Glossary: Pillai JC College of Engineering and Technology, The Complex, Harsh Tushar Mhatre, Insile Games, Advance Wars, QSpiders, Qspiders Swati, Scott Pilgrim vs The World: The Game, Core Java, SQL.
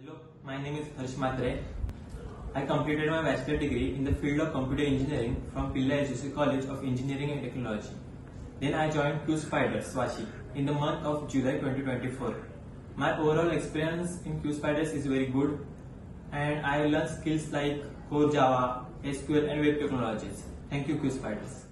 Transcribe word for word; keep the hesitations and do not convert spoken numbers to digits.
Hello, my name is Harsh Mhatre. I completed my bachelor degree in the field of computer engineering from Pillai J C College of Engineering and Technology. Then I joined Qspiders Swati in the month of July twenty twenty-four. My overall experience in Qspiders is very good, and I learned skills like Core Java, S Q L, and web technologies. Thank you, Qspiders.